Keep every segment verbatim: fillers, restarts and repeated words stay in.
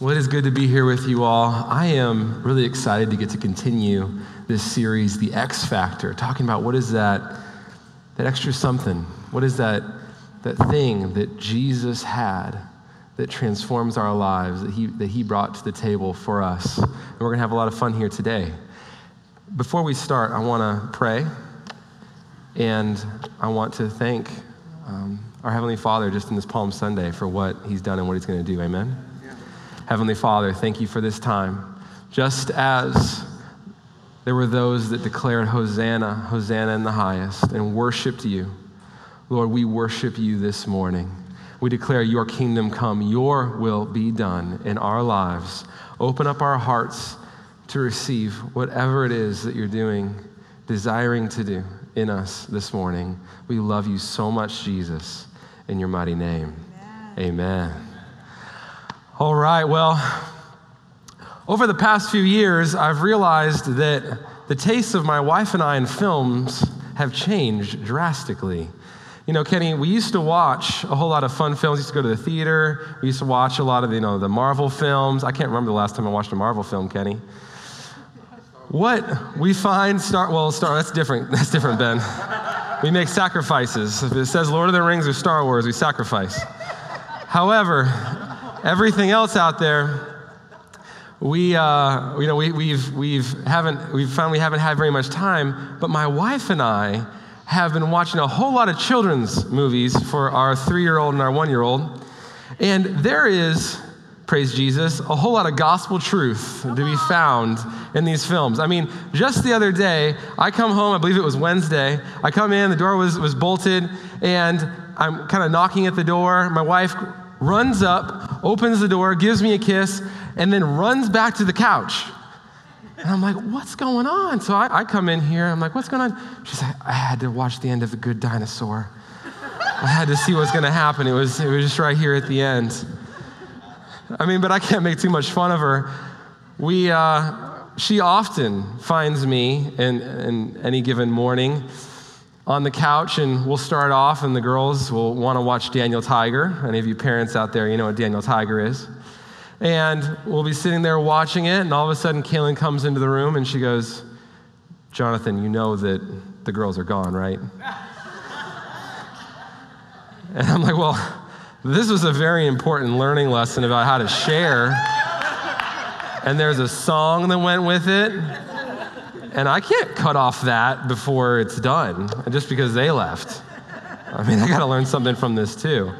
Well, it is good to be here with you all. I am really excited to get to continue this series, The X Factor, talking about what is that, that extra something? What is that, that thing that Jesus had that transforms our lives, that he, that he brought to the table for us? And we're going to have a lot of fun here today. Before we start, I want to pray, and I want to thank um, our Heavenly Father just in this Palm Sunday for what he's done and what he's going to do. Amen? Heavenly Father, thank you for this time. Just as there were those that declared Hosanna, Hosanna in the highest, and worshiped you, Lord, we worship you this morning. We declare your kingdom come, your will be done in our lives. Open up our hearts to receive whatever it is that you're doing, desiring to do in us this morning. We love you so much, Jesus, in your mighty name. Amen. Amen. All right, well, over the past few years, I've realized that the tastes of my wife and I in films have changed drastically. You know, Kenny, we used to watch a whole lot of fun films. We used to go to the theater. We used to watch a lot of, you know, the Marvel films. I can't remember the last time I watched a Marvel film, Kenny. What we find, Star, well, Star, that's different. That's different, Ben. We make sacrifices. If it says Lord of the Rings or Star Wars, we sacrifice. However, everything else out there, we uh, you know we we've we've haven't we've found we haven't had very much time. But my wife and I have been watching a whole lot of children's movies for our three-year-old and our one-year-old, and there is, praise Jesus, a whole lot of gospel truth to be found in these films. I mean, just the other day, I come home. I believe it was Wednesday. I come in. The door was was bolted, and I'm kind of knocking at the door. My wife runs up, opens the door, gives me a kiss, and then runs back to the couch. And I'm like, what's going on? So I, I come in here, I'm like, what's going on? She's like, I had to watch the end of The Good Dinosaur. I had to see what's going to happen. It was, it was just right here at the end. I mean, but I can't make too much fun of her. We, uh, she often finds me in, in any given morning on the couch, and we'll start off, and the girls will want to watch Daniel Tiger. Any of you parents out there, you know what Daniel Tiger is. And we'll be sitting there watching it, and all of a sudden, Kaylin comes into the room, and she goes, Jonathan, you know that the girls are gone, right? And I'm like, well, this was a very important learning lesson about how to share. And there's a song that went with it. And I can't cut off that before it's done, just because they left. I mean, I got to learn something from this too.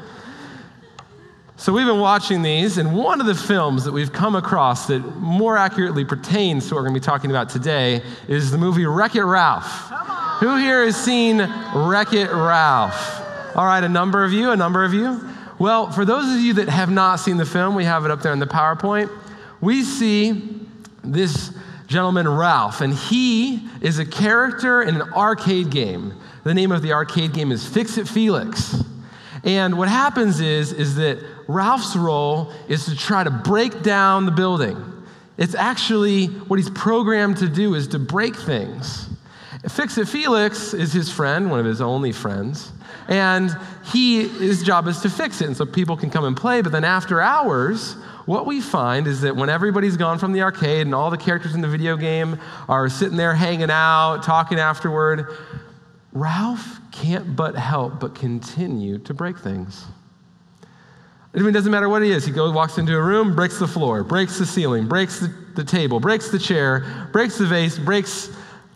So we've been watching these, and one of the films that we've come across that more accurately pertains to what we're going to be talking about today is the movie Wreck-It Ralph. Who here has seen Wreck-It Ralph? All right, a number of you, a number of you. Well, for those of you that have not seen the film, we have it up there in the PowerPoint. We see this gentleman Ralph, and he is a character in an arcade game. The name of the arcade game is Fix-It Felix. And what happens is, is that Ralph's role is to try to break down the building. It's actually what he's programmed to do is to break things. Fix-It Felix is his friend, one of his only friends, and he, his job is to fix it, and so people can come and play, but then after hours, what we find is that when everybody's gone from the arcade and all the characters in the video game are sitting there hanging out, talking afterward, Ralph can't but help but continue to break things. I mean, it doesn't matter what it is. He goes, walks into a room, breaks the floor, breaks the ceiling, breaks the, the table, breaks the chair, breaks the vase, breaks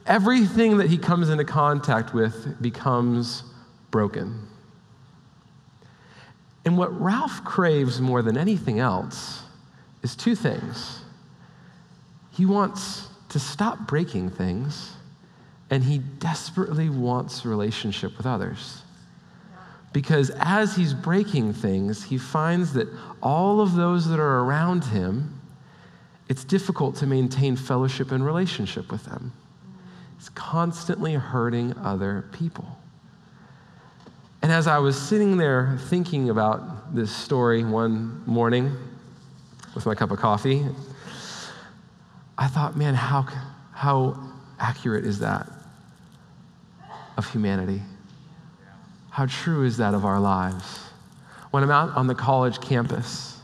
everything that he comes into contact with becomes broken. And what Ralph craves more than anything else is two things. He wants to stop breaking things, and he desperately wants relationship with others. Because as he's breaking things, he finds that all of those that are around him, it's difficult to maintain fellowship and relationship with them. He's constantly hurting other people. And as I was sitting there thinking about this story one morning with my cup of coffee, I thought, man, how, how accurate is that of humanity? How true is that of our lives? When I'm out on the college campus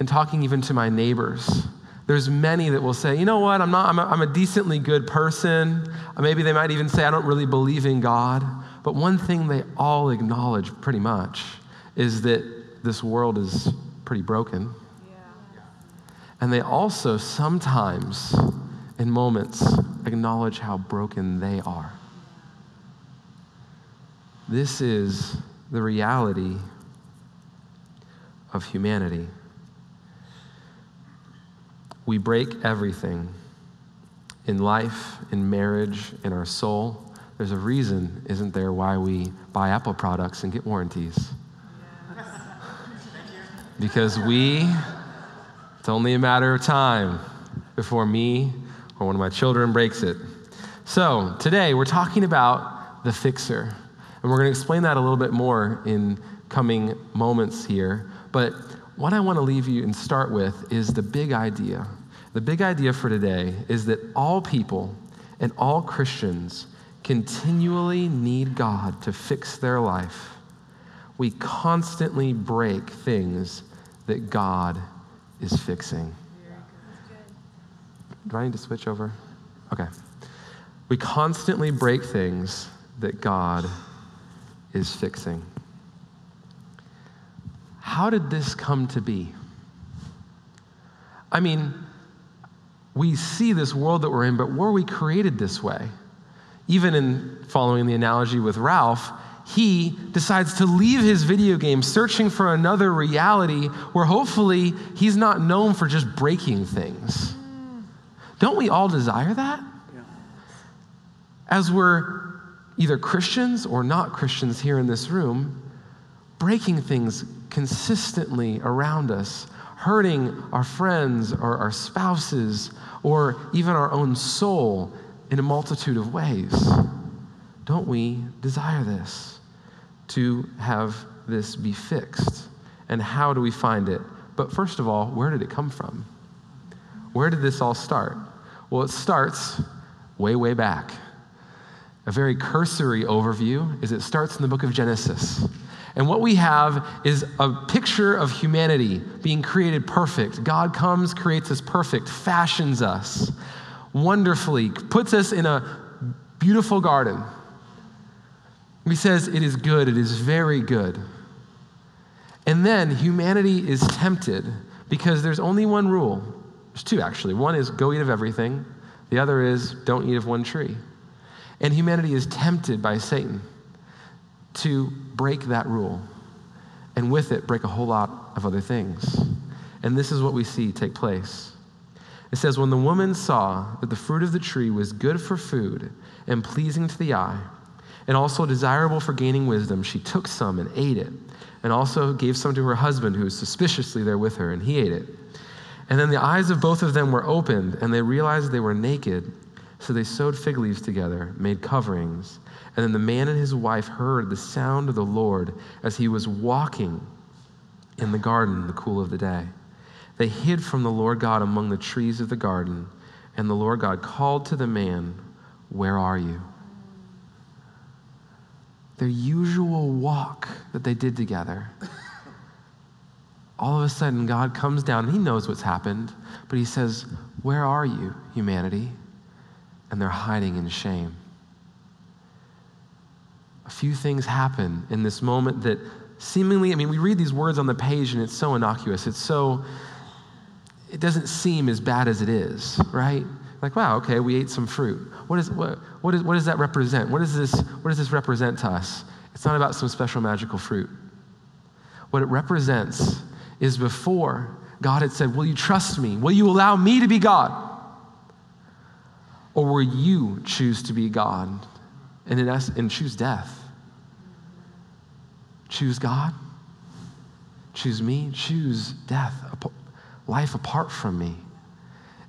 and talking even to my neighbors, there's many that will say, you know what, I'm not, I'm a, I'm a decently good person. Maybe they might even say, I don't really believe in God. But one thing they all acknowledge pretty much is that this world is pretty broken. Yeah. And they also sometimes, in moments, acknowledge how broken they are. This is the reality of humanity. We break everything in life, in marriage, in our soul. There's a reason, isn't there, why we buy Apple products and get warranties? Yes. Because we, it's only a matter of time before me or one of my children breaks it. So today we're talking about the fixer, and we're going to explain that a little bit more in coming moments here. But what I want to leave you and start with is the big idea. The big idea for today is that all people and all Christians continually need God to fix their life. We constantly break things that God is fixing. Do I need to switch over? Okay. We constantly break things that God is fixing. How did this come to be? I mean, we see this world that we're in, but were we created this way? Even in following the analogy with Ralph, he decides to leave his video game searching for another reality where hopefully he's not known for just breaking things. Don't we all desire that? Yeah. As we're either Christians or not Christians here in this room, breaking things consistently around us, hurting our friends or our spouses or even our own soul in a multitude of ways. Don't we desire this, to have this be fixed? And how do we find it? But first of all, where did it come from? Where did this all start? Well, it starts way, way back. A very cursory overview is it starts in the book of Genesis. And what we have is a picture of humanity being created perfect. God comes, creates us perfect, fashions us wonderfully, puts us in a beautiful garden. He says, it is good, it is very good. And then humanity is tempted because there's only one rule. There's two, actually. One is go eat of everything. The other is don't eat of one tree. And humanity is tempted by Satan to break that rule, and with it break a whole lot of other things. And this is what we see take place. It says, when the woman saw that the fruit of the tree was good for food and pleasing to the eye, and also desirable for gaining wisdom, she took some and ate it, and also gave some to her husband who was suspiciously there with her, and he ate it. And then the eyes of both of them were opened, and they realized they were naked, so they sewed fig leaves together, made coverings. And then the man and his wife heard the sound of the Lord as he was walking in the garden in the cool of the day. They hid from the Lord God among the trees of the garden, and the Lord God called to the man, "Where are you?" Their usual walk that they did together. All of a sudden, God comes down, and he knows what's happened, but he says, "Where are you, humanity?" And they're hiding in shame. A few things happen in this moment that seemingly, I mean, we read these words on the page and it's so innocuous. It's so, it doesn't seem as bad as it is, right? Like, wow, okay, we ate some fruit. What is what what is what does that represent? What is this, what does this represent to us? It's not about some special magical fruit. What it represents is before God had said, "Will you trust me? Will you allow me to be God? Or will you choose to be God and, in us, and choose death? Choose God, choose me, choose death, life apart from me."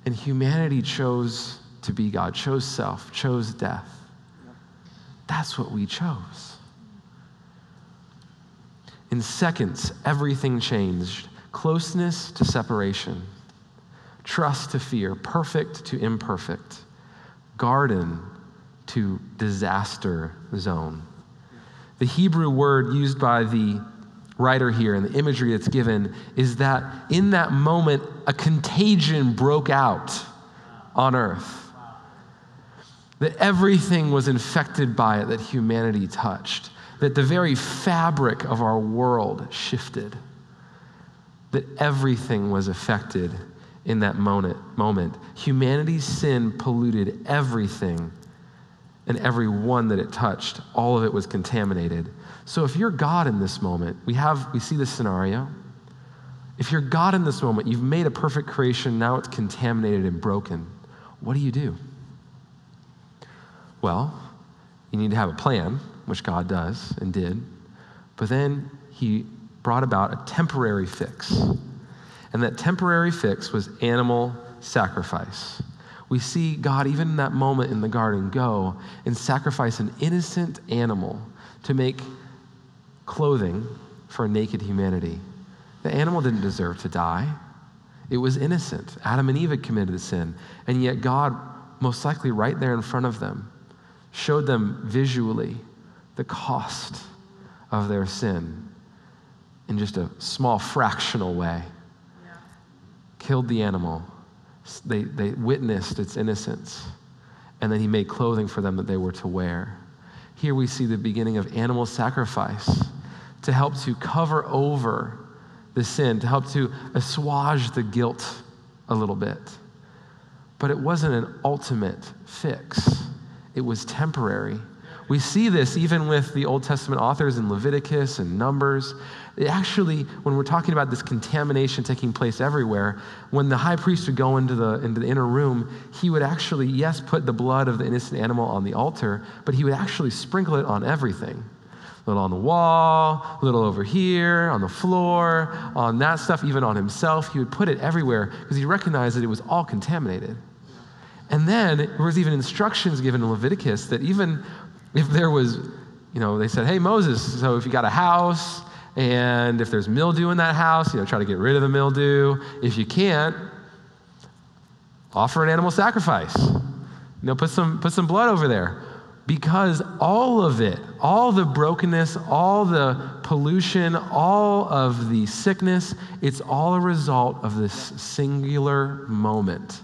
And humanity chose to be God, chose self, chose death. That's what we chose. In seconds, everything changed. Closeness to separation, trust to fear, perfect to imperfect. Garden to disaster zone. The Hebrew word used by the writer here and the imagery that's given is that in that moment, a contagion broke out on earth. That everything was infected by it that humanity touched. That the very fabric of our world shifted. That everything was affected in that moment. Humanity's sin polluted everything and every one that it touched. All of it was contaminated. So if you're God in this moment, we have, we see this scenario. If you're God in this moment, you've made a perfect creation, now it's contaminated and broken. What do you do? Well, you need to have a plan, which God does and did, but then he brought about a temporary fix. And that temporary fix was animal sacrifice. We see God, even in that moment in the garden, go and sacrifice an innocent animal to make clothing for naked humanity. The animal didn't deserve to die. It was innocent. Adam and Eve had committed a sin, and yet God, most likely right there in front of them, showed them visually the cost of their sin in just a small fractional way. Yeah. Killed the animal. They, they witnessed its innocence. And then he made clothing for them that they were to wear. Here we see the beginning of animal sacrifice to help to cover over the sin, to help to assuage the guilt a little bit. But it wasn't an ultimate fix. It was temporary. We see this even with the Old Testament authors in Leviticus and Numbers. It actually, when we're talking about this contamination taking place everywhere, when the high priest would go into the, into the inner room, he would actually, yes, put the blood of the innocent animal on the altar, but he would actually sprinkle it on everything. A little on the wall, a little over here, on the floor, on that stuff, even on himself. He would put it everywhere because he recognized that it was all contaminated. And then there was even instructions given in Leviticus that even if there was, you know, they said, hey, Moses, so if you got a house and if there's mildew in that house, you know, try to get rid of the mildew. If you can't, offer an animal sacrifice. You know, put some, put some blood over there. Because all of it, all the brokenness, all the pollution, all of the sickness, it's all a result of this singular moment.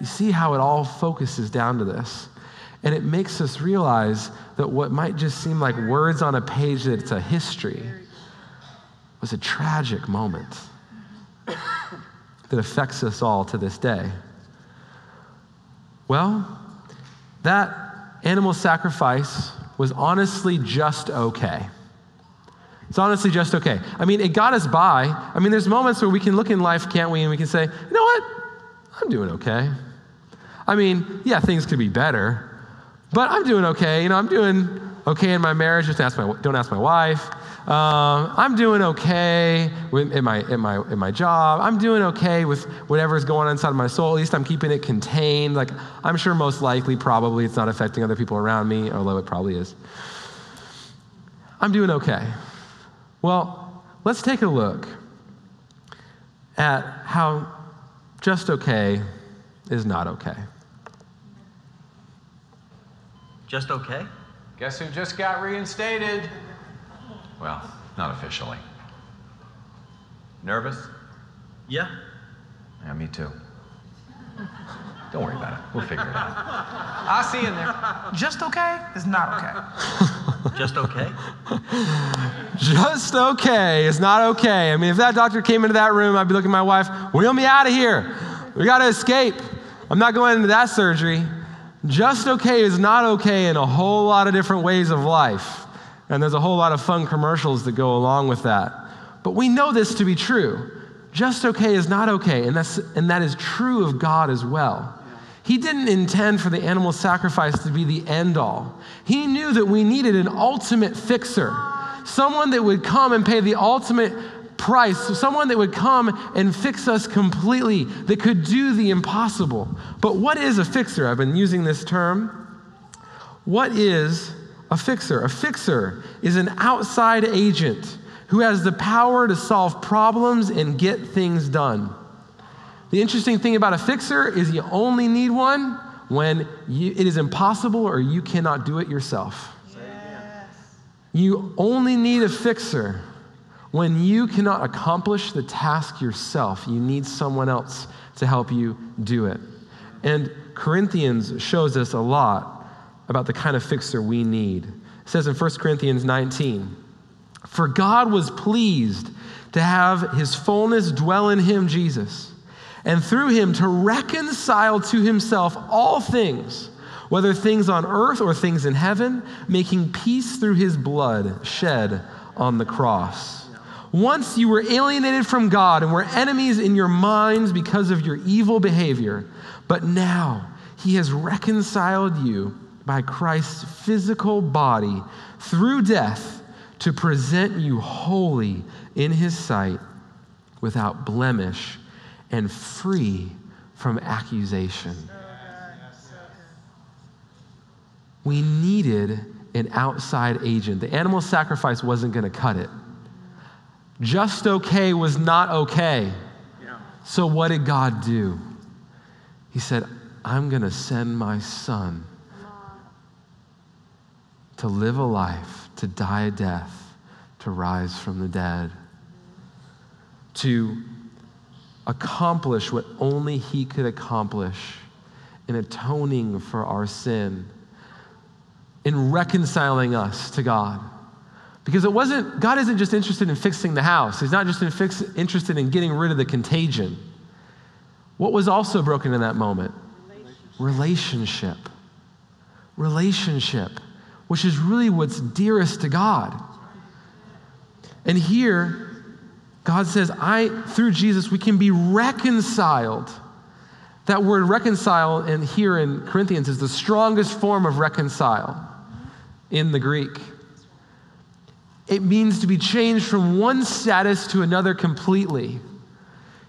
You see how it all focuses down to this. And it makes us realize that what might just seem like words on a page that's a history was a tragic moment that affects us all to this day. Well, that animal sacrifice was honestly just okay. It's honestly just okay. I mean, it got us by. I mean, there's moments where we can look in life, can't we? And we can say, you know what? I'm doing okay. I mean, yeah, things could be better, but I'm doing okay. You know, I'm doing okay in my marriage. Just ask my, don't ask my wife. Um, I'm doing okay with, in my in my in my job. I'm doing okay with whatever's going on inside my soul. At least I'm keeping it contained. Like I'm sure, most likely, probably it's not affecting other people around me. Although it probably is. I'm doing okay. Well, let's take a look at how just okay is not okay. Just okay? Guess who just got reinstated? Well, not officially. Nervous? Yeah. Yeah, me too. Don't worry about it. We'll figure it out. I'll see you in there. Just okay is not okay. Just okay? Just okay is not okay. I mean, if that doctor came into that room, I'd be looking at my wife, wheel me out of here. We got to escape. I'm not going into that surgery. Just okay is not okay in a whole lot of different ways of life. And there's a whole lot of fun commercials that go along with that. But we know this to be true. Just okay is not okay, and that's, and that is true of God as well. He didn't intend for the animal sacrifice to be the end all. He knew that we needed an ultimate fixer, someone that would come and pay the ultimate price, someone that would come and fix us completely, that could do the impossible. But what is a fixer? I've been using this term. What is a fixer? A fixer is an outside agent who has the power to solve problems and get things done. The interesting thing about a fixer is you only need one when you, it is impossible or you cannot do it yourself. Yes. You only need a fixer When you cannot accomplish the task yourself, you need someone else to help you do it. And Corinthians shows us a lot about the kind of fixer we need. It says in First Corinthians nineteen, "For God was pleased to have his fullness dwell in him, Jesus, and through him to reconcile to himself all things, whether things on earth or things in heaven, making peace through his blood shed on the cross. Once you were alienated from God and were enemies in your minds because of your evil behavior, but now he has reconciled you by Christ's physical body through death to present you holy in his sight, without blemish and free from accusation." We needed an outside agent. The animal sacrifice wasn't going to cut it. Just okay was not okay. Yeah. So what did God do? He said, "I'm going to send my son to live a life, to die a death, to rise from the dead, to accomplish what only he could accomplish in atoning for our sin, in reconciling us to God." Because it wasn't, God isn't just interested in fixing the house. He's not just in fix, interested in getting rid of the contagion. What was also broken in that moment? Relationship. Relationship, which is really what's dearest to God. And here, God says, I, through Jesus, we can be reconciled. That word reconcile in, here in Corinthians is the strongest form of reconcile in the Greek. It means to be changed from one status to another completely.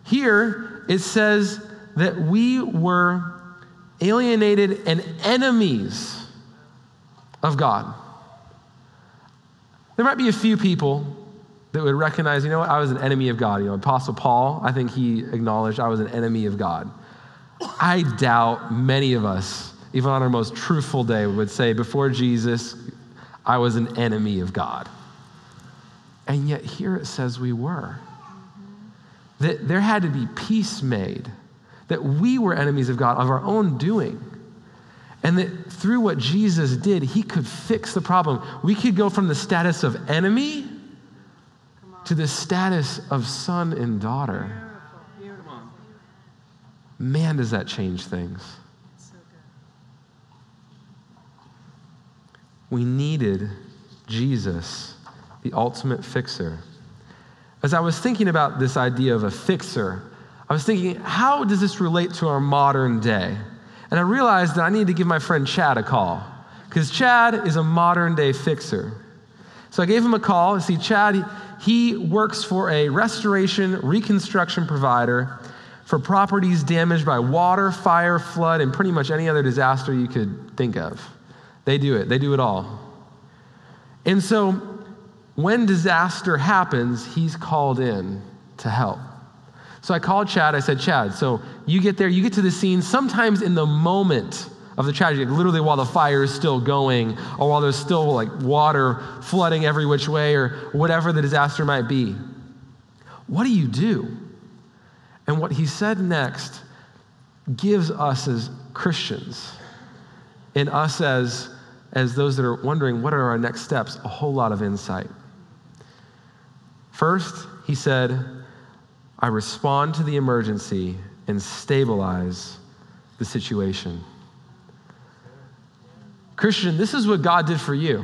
Here, it says that we were alienated and enemies of God. There might be a few people that would recognize, you know what, I was an enemy of God. You know, Apostle Paul, I think he acknowledged, I was an enemy of God. I doubt many of us, even on our most truthful day, would say, before Jesus, I was an enemy of God. And yet here it says we were. That there had to be peace made. That we were enemies of God of our own doing. And that through what Jesus did, he could fix the problem. We could go from the status of enemy to the status of son and daughter. Man, does that change things. So we needed Jesus, the ultimate fixer. As I was thinking about this idea of a fixer, I was thinking, how does this relate to our modern day? And I realized that I need to give my friend Chad a call, because Chad is a modern day fixer. So I gave him a call. See, Chad, he works for a restoration, reconstruction provider for properties damaged by water, fire, flood, and pretty much any other disaster you could think of. They do it. They do it all. And so when disaster happens, he's called in to help. So I called Chad. I said, Chad, so you get there, you get to the scene sometimes in the moment of the tragedy, like literally while the fire is still going, or while there's still like water flooding every which way, or whatever the disaster might be. What do you do? And what he said next gives us as Christians and us as, as those that are wondering what are our next steps, a whole lot of insight. First, he said, I respond to the emergency and stabilize the situation. Christian, this is what God did for you.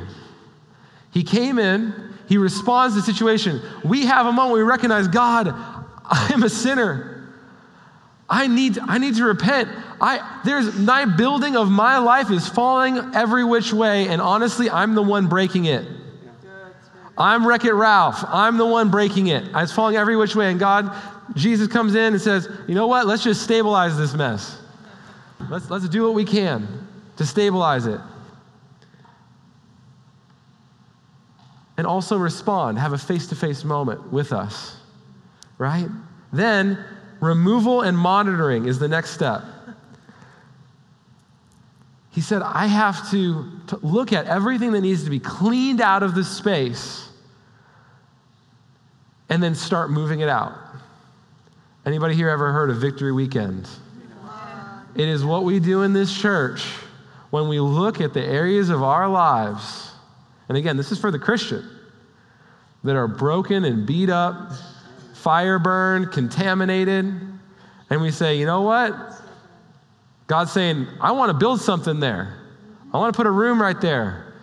He came in, he responds to the situation. We have a moment we recognize, God, I am a sinner. I need, I need to repent. I, there's my building of my life is falling every which way, and honestly, I'm the one breaking it. I'm Wreck-It Ralph. I'm the one breaking it. It's falling every which way, and God, Jesus comes in and says, you know what? Let's just stabilize this mess. Let's, let's do what we can to stabilize it. And also respond. Have a face-to-face moment with us, right? Then, removal and monitoring is the next step. He said, I have to, to look at everything that needs to be cleaned out of the space and then start moving it out. Anybody here ever heard of Victory Weekend? It is what we do in this church when we look at the areas of our lives, and again, this is for the Christian, that are broken and beat up, fire burned, contaminated, and we say, you know what? God's saying, I want to build something there. I want to put a room right there.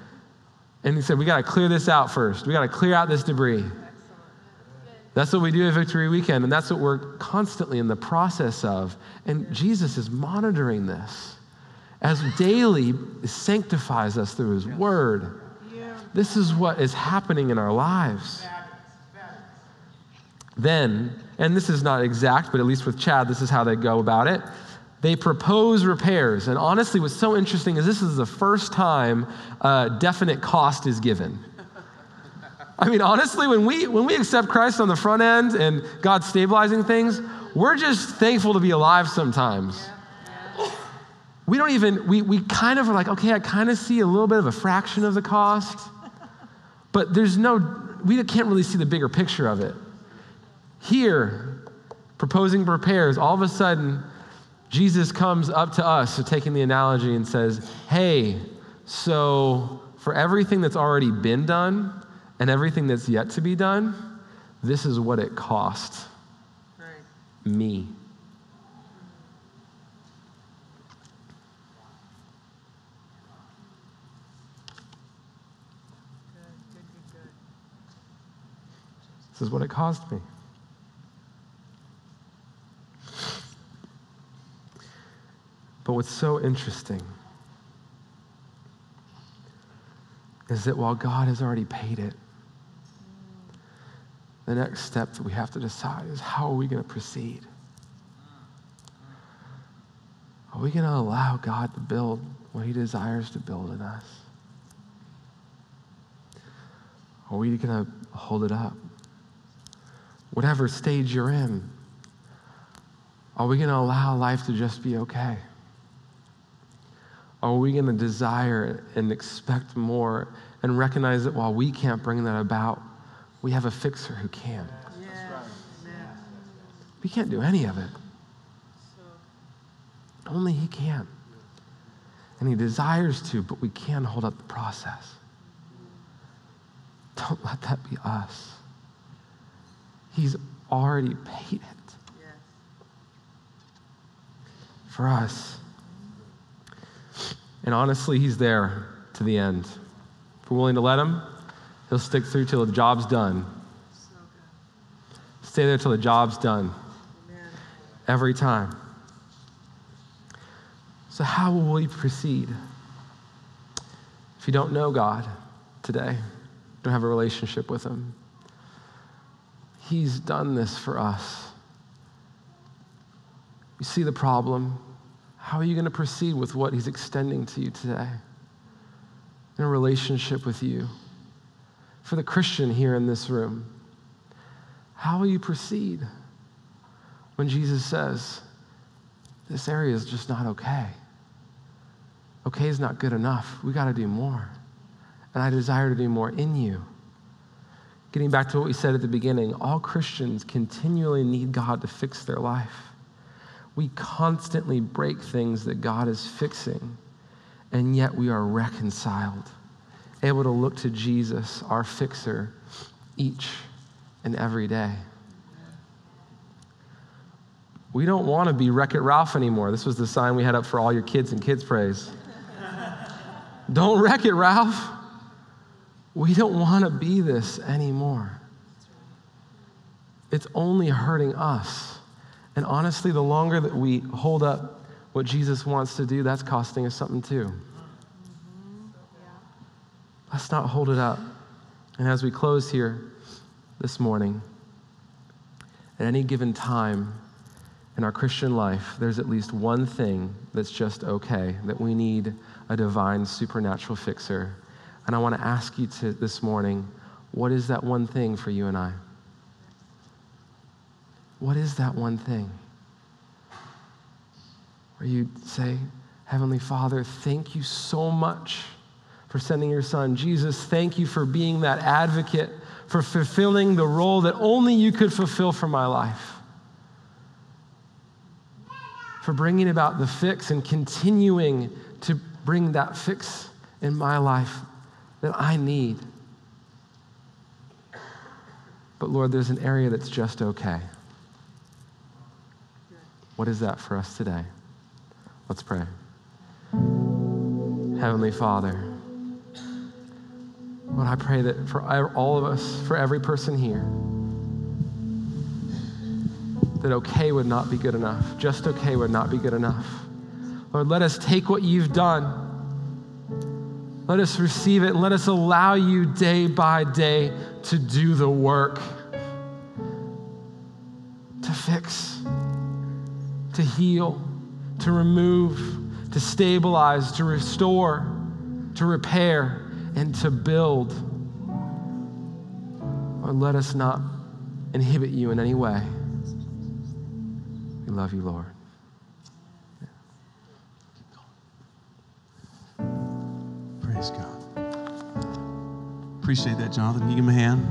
And he said, we got to clear this out first. We got to clear out this debris. That's what we do at Victory Weekend, and that's what we're constantly in the process of. And Jesus is monitoring this as daily sanctifies us through his word. This is what is happening in our lives. Then, and this is not exact, but at least with Chad, this is how they go about it. They propose repairs. And honestly, what's so interesting is this is the first time uh, definite cost is given. I mean, honestly, when we when we accept Christ on the front end and God stabilizing things, we're just thankful to be alive sometimes. We don't even, we we kind of are like, okay, I kind of see a little bit of a fraction of the cost, but there's no, we can't really see the bigger picture of it. Here, proposing repairs, all of a sudden, Jesus comes up to us, so taking the analogy, and says, hey, so for everything that's already been done and everything that's yet to be done, this is what it cost me. This is what it cost me. But what's so interesting is that while God has already paid it, the next step that we have to decide is how are we going to proceed? Are we going to allow God to build what he desires to build in us? Are we going to hold it up? Whatever stage you're in, are we going to allow life to just be okay? Are we going to desire and expect more and recognize that while we can't bring that about, we have a fixer who can? Yes. Yes. We can't do any of it. So. Only he can. And he desires to, but we can hold up the process. Don't let that be us. He's already paid it. For us. And honestly, he's there to the end. If we're willing to let him, he'll stick through till the job's done. So stay there till the job's done. Amen. Every time. So how will we proceed? If you don't know God today, don't have a relationship with him, he's done this for us. You see the problem. How are you going to proceed with what he's extending to you today in a relationship with you? For the Christian here in this room, how will you proceed when Jesus says, this area is just not okay? Okay is not good enough. We got to do more. And I desire to do more in you. Getting back to what we said at the beginning, all Christians continually need God to fix their life. We constantly break things that God is fixing, and yet we are reconciled, able to look to Jesus, our fixer, each and every day. We don't want to be Wreck-It Ralph anymore. This was the sign we had up for all your kids and kids praise. Don't Wreck-It Ralph. We don't want to be this anymore. It's only hurting us. And honestly, the longer that we hold up what Jesus wants to do, that's costing us something too. Mm-hmm. Yeah. Let's not hold it up. And as we close here this morning, at any given time in our Christian life, there's at least one thing that's just okay, that we need a divine supernatural fixer. And I want to ask you to, this morning, what is that one thing for you and I? What is that one thing where you say, Heavenly Father, thank you so much for sending your son. Jesus, thank you for being that advocate for fulfilling the role that only you could fulfill for my life, for bringing about the fix and continuing to bring that fix in my life that I need. But Lord, there's an area that's just okay. What is that for us today? Let's pray. Heavenly Father, Lord, I pray that for all of us, for every person here, that okay would not be good enough. Just okay would not be good enough. Lord, let us take what you've done. Let us receive it and let us allow you day by day to do the work, to fix, to heal, to remove, to stabilize, to restore, to repair, and to build. Lord, let us not inhibit you in any way. We love you, Lord. Praise God. Appreciate that, Jonathan. You give him a hand.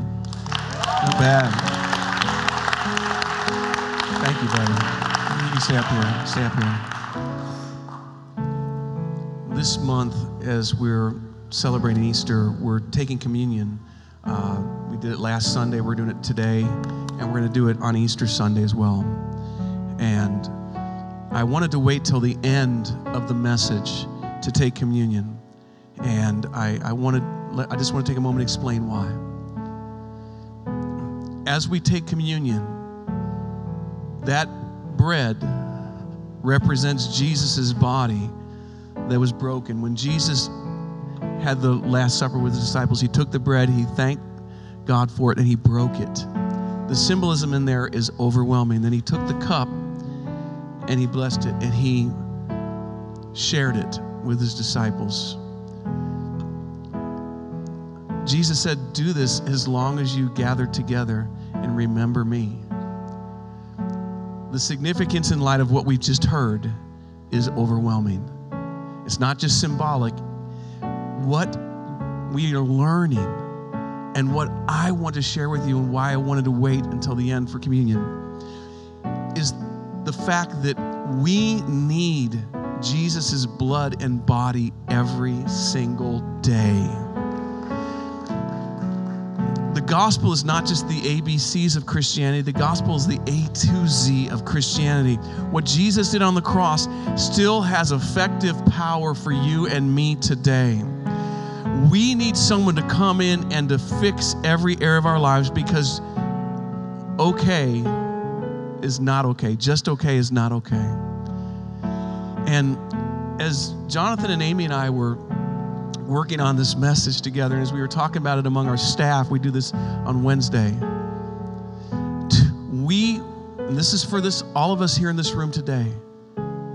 Not bad. Thank you, buddy. You can stay up here. Stay up here. This month, as we're celebrating Easter, we're taking communion. Uh, we did it last Sunday, we're doing it today, and we're going to do it on Easter Sunday as well. And I wanted to wait till the end of the message to take communion. And I, I wanted, I just want to take a moment to explain why. As we take communion, that bread represents Jesus' body that was broken. When Jesus had the Last Supper with his disciples, he took the bread, he thanked God for it, and he broke it. The symbolism in there is overwhelming. Then he took the cup and he blessed it and he shared it with his disciples. Jesus said, do this as long as you gather together and remember me. The significance in light of what we've just heard is overwhelming. It's not just symbolic. What we are learning and what I want to share with you and why I wanted to wait until the end for communion is the fact that we need Jesus' blood and body every single day. The gospel is not just the A B Cs of Christianity. The gospel is the A to Z of Christianity. What Jesus did on the cross still has effective power for you and me today. We need someone to come in and to fix every area of our lives, because okay is not okay. Just okay is not okay. And as Jonathan and Amy and I were working on this message together, and as we were talking about it among our staff, we do this on Wednesday. We, and this is for this all of us here in this room today,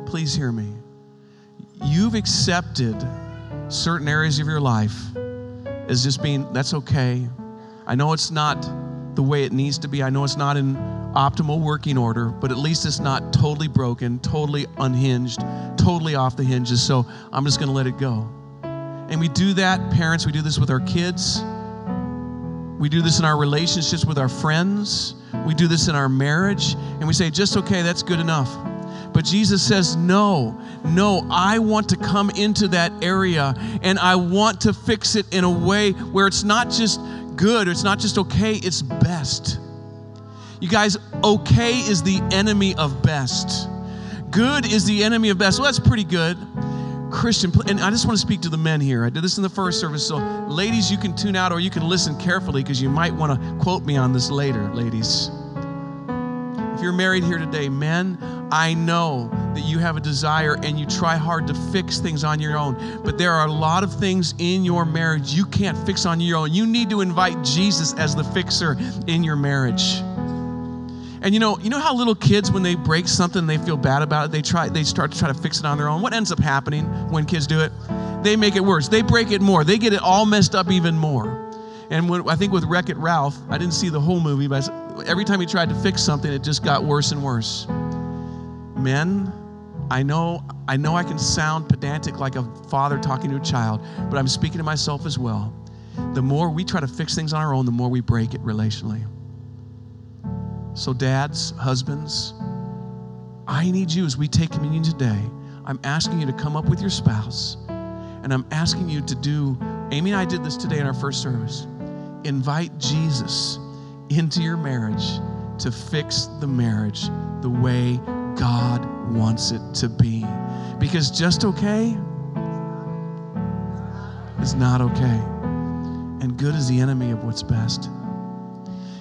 please hear me. You've accepted certain areas of your life as just being, that's okay. I know it's not the way it needs to be. I know it's not in optimal working order, but at least it's not totally broken, totally unhinged, totally off the hinges, so I'm just going to let it go. And we do that, parents, we do this with our kids. We do this in our relationships with our friends. We do this in our marriage, and we say, just okay, that's good enough. But Jesus says, no, no, I want to come into that area and I want to fix it in a way where it's not just good, it's not just okay, it's best. You guys, okay is the enemy of best. Good is the enemy of best. Well, that's pretty good. Christian, and I just want to speak to the men here. I did this in the first service, so ladies, you can tune out or you can listen carefully because you might want to quote me on this later, ladies. If you're married here today, men, I know that you have a desire and you try hard to fix things on your own, but there are a lot of things in your marriage you can't fix on your own. You need to invite Jesus as the fixer in your marriage. And you know, you know how little kids, when they break something, they feel bad about it, they try, they start to try to fix it on their own. What ends up happening when kids do it? They make it worse. They break it more. They get it all messed up even more. And when, I think with Wreck-It Ralph, I didn't see the whole movie, but every time he tried to fix something, it just got worse and worse. Men, I know, I know I can sound pedantic like a father talking to a child, but I'm speaking to myself as well. The more we try to fix things on our own, the more we break it relationally. So dads, husbands, I need you as we take communion today. I'm asking you to come up with your spouse, and I'm asking you to do, Amy and I did this today in our first service, invite Jesus into your marriage to fix the marriage the way God wants it to be. Because just okay is not okay. And good is the enemy of what's best.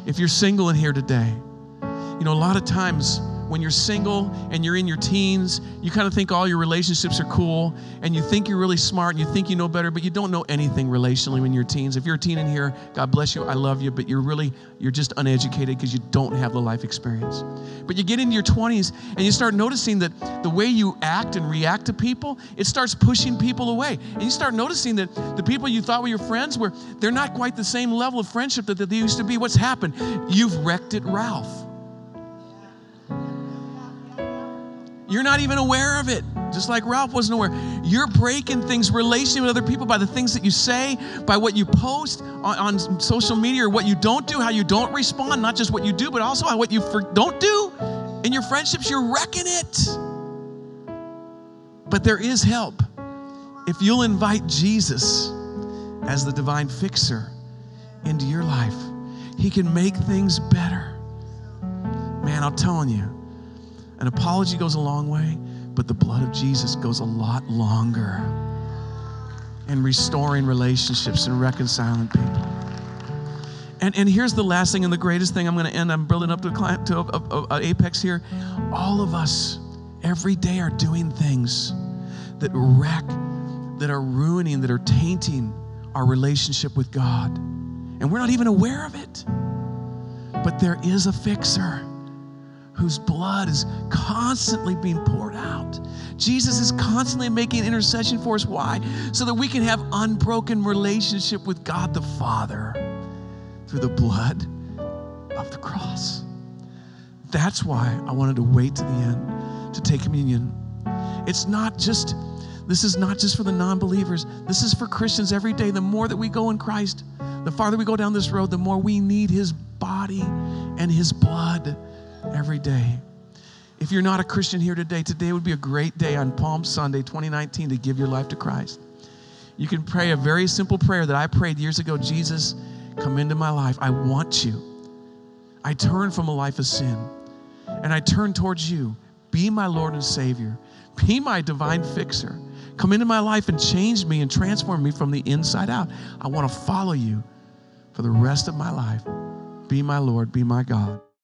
If you're single in here today, you know, a lot of times when you're single and you're in your teens, you kind of think all your relationships are cool and you think you're really smart and you think you know better, but you don't know anything relationally when you're teens. If you're a teen in here, God bless you, I love you, but you're really, you're just uneducated because you don't have the life experience. But you get into your twenties and you start noticing that the way you act and react to people, it starts pushing people away. And you start noticing that the people you thought were your friends were, they're not quite the same level of friendship that they used to be. What's happened? You've wrecked it, Ralph. You're not even aware of it, just like Ralph wasn't aware. You're breaking things relationally with other people by the things that you say, by what you post on, on social media, or what you don't do, how you don't respond, not just what you do, but also how what you for, don't do in your friendships. You're wrecking it. But there is help. If you'll invite Jesus as the divine fixer into your life, he can make things better. Man, I'm telling you, an apology goes a long way, but the blood of Jesus goes a lot longer in restoring relationships and reconciling people. And, and here's the last thing and the greatest thing I'm going to end. I'm building up to an apex here. All of us every day are doing things that wreck, that are ruining, that are tainting our relationship with God. And we're not even aware of it. But there is a fixer whose blood is constantly being poured out. Jesus is constantly making intercession for us. Why? So that we can have unbroken relationship with God the Father through the blood of the cross. That's why I wanted to wait to the end to take communion. It's not just, this is not just for the non-believers. This is for Christians every day. The more that we go in Christ, the farther we go down this road, the more we need his body and his blood every day. If you're not a Christian here today, today would be a great day on Palm Sunday twenty nineteen to give your life to Christ. You can pray a very simple prayer that I prayed years ago. Jesus, come into my life. I want you. I turn from a life of sin, and I turn towards you. Be my Lord and Savior. Be my divine fixer. Come into my life and change me and transform me from the inside out. I want to follow you for the rest of my life. Be my Lord. Be my God.